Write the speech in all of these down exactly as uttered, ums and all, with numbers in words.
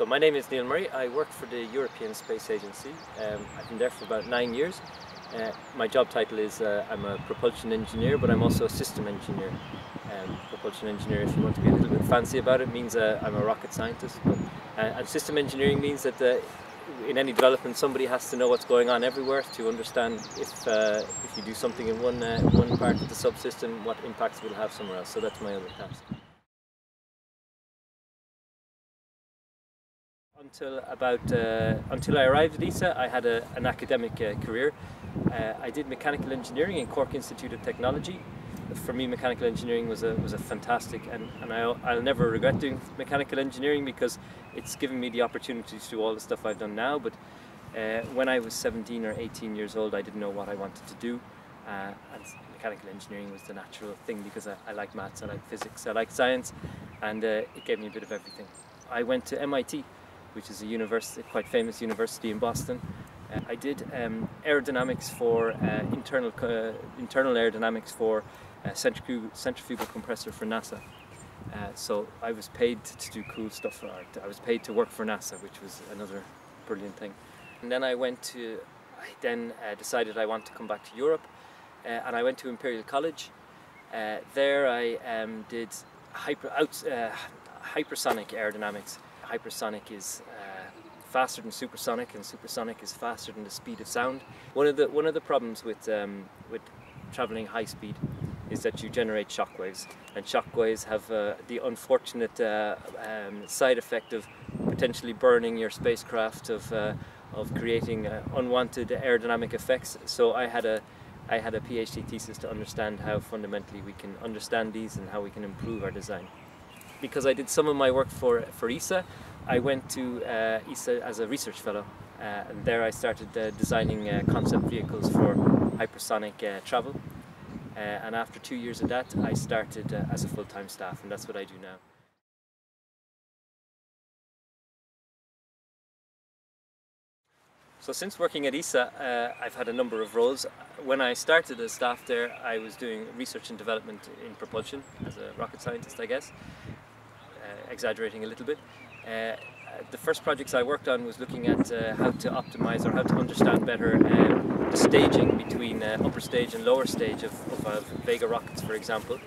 So my name is Neil Murray. I work for the European Space Agency. Um, I've been there for about nine years. Uh, my job title is uh, I'm a propulsion engineer, but I'm also a system engineer. Um, propulsion engineer, if you want to be a little bit fancy about it, means uh, I'm a rocket scientist. But, uh, and system engineering means that uh, in any development, somebody has to know what's going on everywhere to understand if uh, if you do something in one uh, one part of the subsystem, what impacts it will have somewhere else. So that's my other task. Until about uh, until I arrived at E S A, I had a, an academic uh, career. Uh, I did mechanical engineering in Cork Institute of Technology. For me, mechanical engineering was a was a fantastic, and and I'll, I'll never regret doing mechanical engineering because it's given me the opportunity to do all the stuff I've done now. But uh, when I was seventeen or eighteen years old, I didn't know what I wanted to do, uh, and mechanical engineering was the natural thing because I, I like maths, I like physics, I like science, and uh, it gave me a bit of everything. I went to M I T, which is a university, quite famous university in Boston. Uh, I did um, aerodynamics for uh, internal uh, internal aerodynamics for uh, centrifugal, centrifugal compressor for NASA. Uh, so I was paid to, to do cool stuff for art. I was paid to work for NASA, which was another brilliant thing. And then I went to, I then uh, decided I want to come back to Europe, uh, and I went to Imperial College. Uh, there I um, did hyper, out, uh, hypersonic aerodynamics. Hypersonic is uh, faster than supersonic, and supersonic is faster than the speed of sound. One of the one of the problems with um, with traveling high speed is that you generate shockwaves, and shockwaves have uh, the unfortunate uh, um, side effect of potentially burning your spacecraft, of uh, of creating uh, unwanted aerodynamic effects. So I had a I had a PhD thesis to understand how fundamentally we can understand these and how we can improve our design. Because I did some of my work for, for E S A, I went to uh, E S A as a research fellow, uh, and there I started uh, designing uh, concept vehicles for hypersonic uh, travel, uh, and after two years of that I started uh, as a full-time staff, and that's what I do now. So since working at E S A, uh, I've had a number of roles. When I started as staff there, I was doing research and development in propulsion, as a rocket scientist, I guess, uh, exaggerating a little bit. Uh, the first projects I worked on was looking at uh, how to optimize or how to understand better uh, the staging between uh, upper stage and lower stage of, of uh, Vega rockets, for example.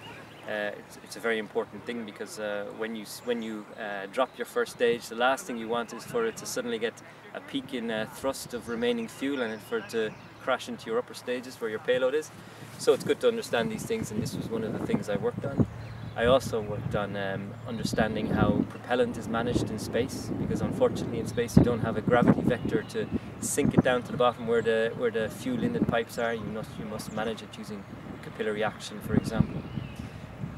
Uh, it's, it's a very important thing because uh, when you when you uh, drop your first stage, the last thing you want is for it to suddenly get a peak in uh, thrust of remaining fuel and for it to crash into your upper stages where your payload is. So it's good to understand these things, and this was one of the things I worked on. I also worked on um, understanding how propellant is managed in space, because unfortunately in space you don't have a gravity vector to sink it down to the bottom where the where the fuel inlet pipes are. You must you must manage it using capillary action, for example.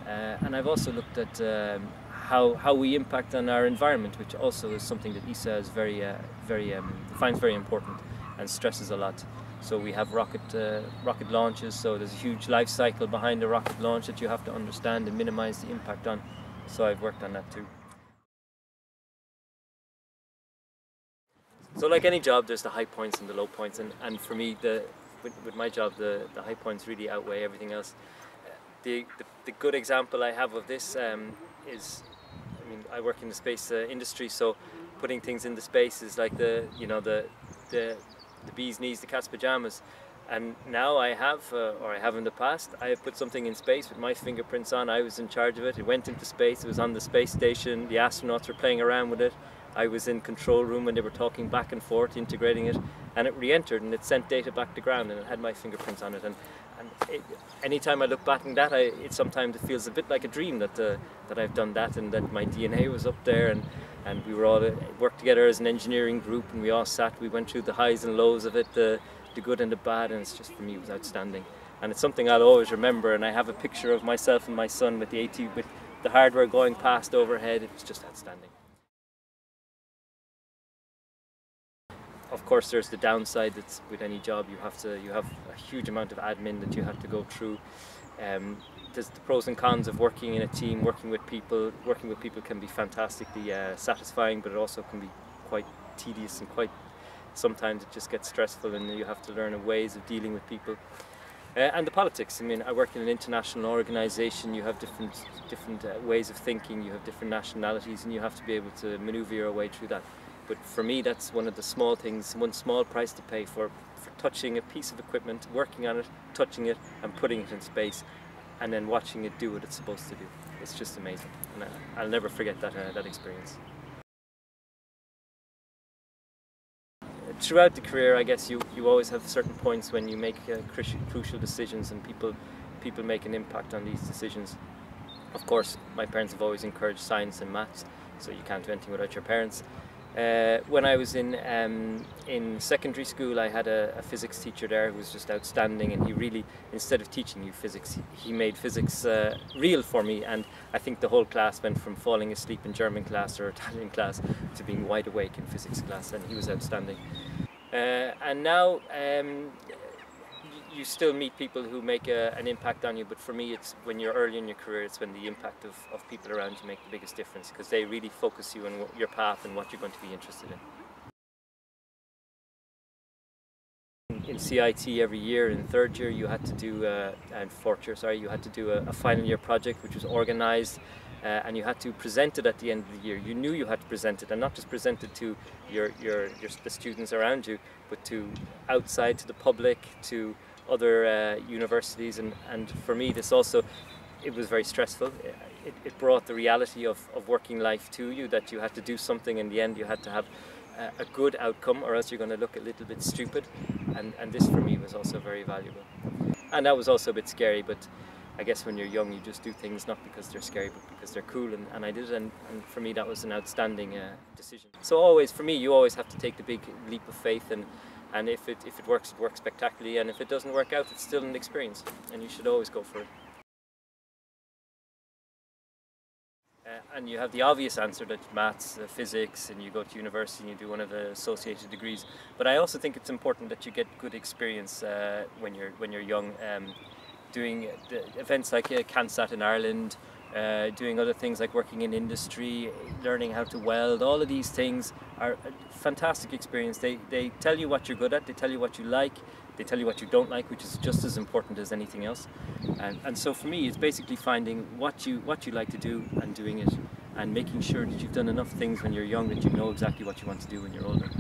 Uh, and I've also looked at um, how, how we impact on our environment, which also is something that E S A is very, uh, very um, finds very important and stresses a lot. So we have rocket, uh, rocket launches, so there's a huge life cycle behind a rocket launch that you have to understand and minimize the impact on. So I've worked on that too. So like any job, there's the high points and the low points, and, and for me, the, with, with my job, the, the high points really outweigh everything else. The, the, the good example I have of this um, is, I mean, I work in the space uh, industry, so putting things into space is like the, you know, the, the, the bee's knees, the cat's pajamas. And now I have, uh, or I have in the past, I have put something in space with my fingerprints on. I was in charge of it. It went into space. It was on the space station. The astronauts were playing around with it. I was in control room when they were talking back and forth, integrating it, and it re-entered and it sent data back to ground, and it had my fingerprints on it. And, And it, anytime I look back on that, I, it sometimes it feels a bit like a dream that uh, that I've done that, and that my D N A was up there, and and we were all uh, worked together as an engineering group, and we all sat, we went through the highs and lows of it, the the good and the bad, and it's just, for me, it was outstanding, and it's something I'll always remember. And I have a picture of myself and my son with the AT with the hardware going past overhead. It was just outstanding. Of course, there's the downside that's with any job. You have to you have a huge amount of admin that you have to go through. Um, there's the pros and cons of working in a team, working with people. Working with people can be fantastically uh, satisfying, but it also can be quite tedious, and quite sometimes it just gets stressful, and you have to learn ways of dealing with people. Uh, and the politics. I mean, I work in an international organisation. You have different, different uh, ways of thinking. You have different nationalities, and you have to be able to manoeuvre your way through that. But for me, that's one of the small things, one small price to pay for, for touching a piece of equipment, working on it, touching it, and putting it in space, and then watching it do what it's supposed to do. It's just amazing, and I, I'll never forget that uh, that experience. Throughout the career, I guess you, you always have certain points when you make uh, crucial, crucial decisions, and people people make an impact on these decisions. Of course, my parents have always encouraged science and maths, so you can't do anything without your parents. Uh, when I was in um, in secondary school, I had a, a physics teacher there who was just outstanding, and he really, instead of teaching you physics, he, he made physics uh, real for me, and I think the whole class went from falling asleep in German class or Italian class to being wide awake in physics class, and he was outstanding. Uh, and now um, you still meet people who make a, an impact on you, but for me, it's when you're early in your career, it's when the impact of, of people around you make the biggest difference, because they really focus you on what, your path and what you're going to be interested in. In C I T every year, in third year you had to do, uh, and fourth year, sorry, you had to do a, a final year project which was organised. Uh, and you had to present it at the end of the year. You knew you had to present it, and not just present it to your, your, your, the students around you, but to outside, to the public, to other uh, universities. And, and for me, this also, it was very stressful. It, it brought the reality of, of working life to you, that you had to do something in the end. You had to have a, a good outcome, or else you're going to look a little bit stupid. And, and this, for me, was also very valuable. And that was also a bit scary, but I guess when you're young, you just do things not because they're scary, but because they're cool, and, and I did it, and, and for me that was an outstanding uh, decision. So always, for me, you always have to take the big leap of faith, and, and if, it, if it works, it works spectacularly, and if it doesn't work out, it's still an experience, and you should always go for it. Uh, and you have the obvious answer that maths, uh, physics, and you go to university and you do one of the associated degrees, but I also think it's important that you get good experience uh, when, you're, when you're young. Um, doing the events like uh, CanSat in Ireland, uh, doing other things like working in industry, learning how to weld. All of these things are a fantastic experience. They, they tell you what you're good at, they tell you what you like, they tell you what you don't like, which is just as important as anything else. And, and so for me, it's basically finding what you, what you like to do and doing it, and making sure that you've done enough things when you're young that you know exactly what you want to do when you're older.